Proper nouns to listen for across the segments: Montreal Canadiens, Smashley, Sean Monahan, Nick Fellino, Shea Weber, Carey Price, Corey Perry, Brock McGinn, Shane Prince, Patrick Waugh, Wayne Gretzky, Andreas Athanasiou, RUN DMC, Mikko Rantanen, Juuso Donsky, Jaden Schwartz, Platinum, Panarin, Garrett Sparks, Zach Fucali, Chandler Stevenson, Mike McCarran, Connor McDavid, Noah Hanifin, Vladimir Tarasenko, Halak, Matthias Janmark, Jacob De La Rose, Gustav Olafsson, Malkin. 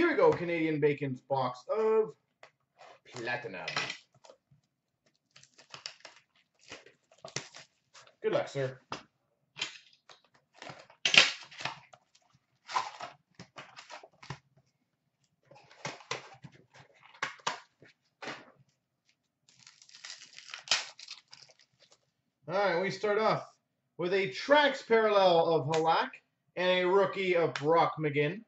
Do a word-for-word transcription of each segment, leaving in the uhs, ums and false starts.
Here we go, Canadian Bacon's box of Platinum. Good luck, sir. All right, we start off with a Tracks parallel of Halak and a rookie of Brock McGinn.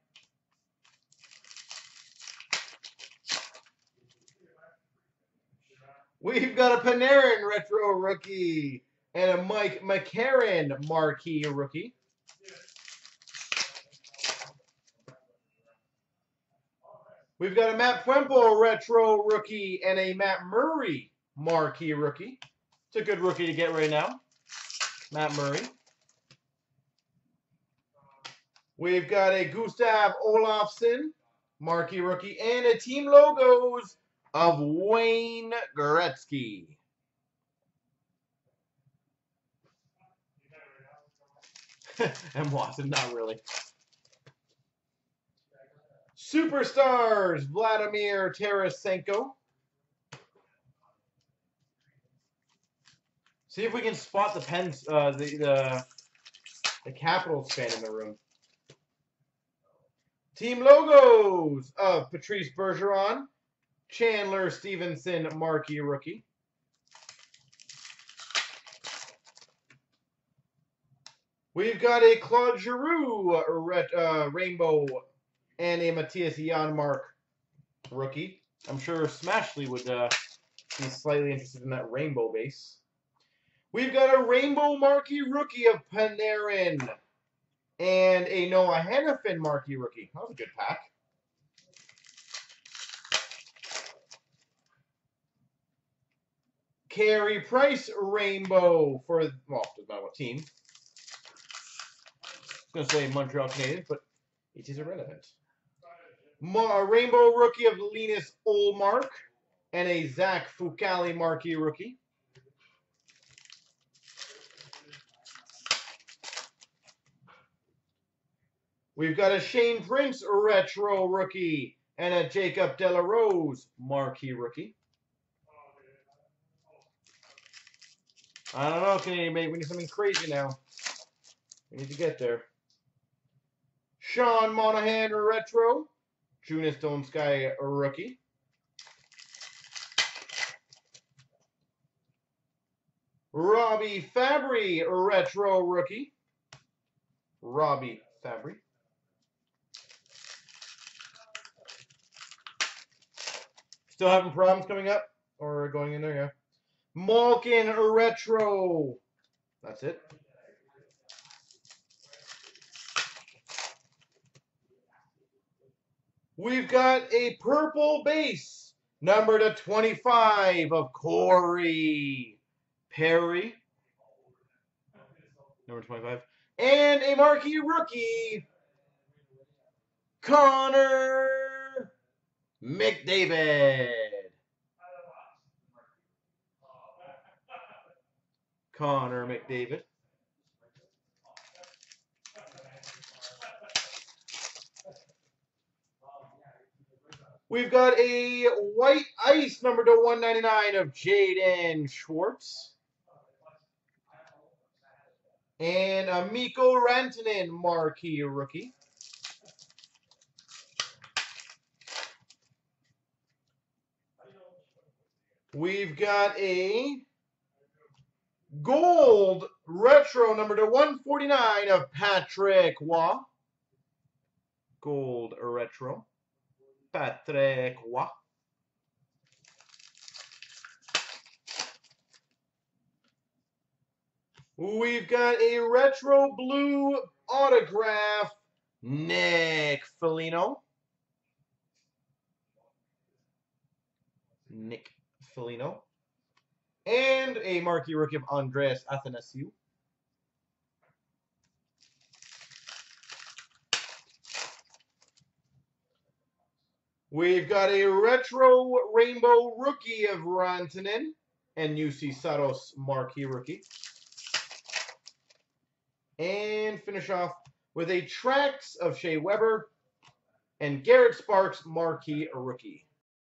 We've got a Panarin retro rookie and a Mike McCarran marquee rookie. We've got a Matt Puempo retro rookie and a Matt Murray marquee rookie. It's a good rookie to get right now, Matt Murray. We've got a Gustav Olafsson, marquee rookie, and a team logos of Wayne Gretzky. And Watson, not really. Superstars, Vladimir Tarasenko. See if we can spot the pens, uh, the the the Capitals fan in the room. Team logos of Patrice Bergeron, Chandler Stevenson, marquee rookie. We've got a Claude Giroux uh, rainbow and a Matthias Janmark rookie. I'm sure Smashley would uh, be slightly interested in that rainbow base. We've got a rainbow marquee rookie of Panarin and a Noah Hanifin marquee rookie. That was a good pack. Carey Price rainbow for, well, doesn't matter what team. I was going to say Montreal Canadiens, but it is irrelevant. A rainbow rookie of Linus Olmark and a Zach Fucali marquee rookie. We've got a Shane Prince retro rookie and a Jacob De La Rose marquee rookie. I don't know, Canadian mate. We need something crazy now. We need to get there. Sean Monahan retro, Juuso Donsky rookie. Robby Fabbri retro rookie. Robby Fabbri. Still having problems coming up or going in there, yeah. Malkin retro. That's it. We've got a purple base, number to twenty-five of Corey Perry. Number twenty-five. And a marquee rookie, Connor McDavid. Connor McDavid. We've got a white ice number to one ninety-nine of Jaden Schwartz. And a Mikko Rantanen marquee rookie. We've got a gold retro number to one forty-nine of Patrick Waugh. Gold retro. Patrick Waugh. We've got a retro blue autograph, Nick Fellino. Nick Fellino. And a marquee rookie of Andreas Athanasiou. We've got a retro rainbow rookie of Rantanen and U C Saros marquee rookie. And finish off with a Tracks of Shea Weber and Garrett Sparks, marquee rookie.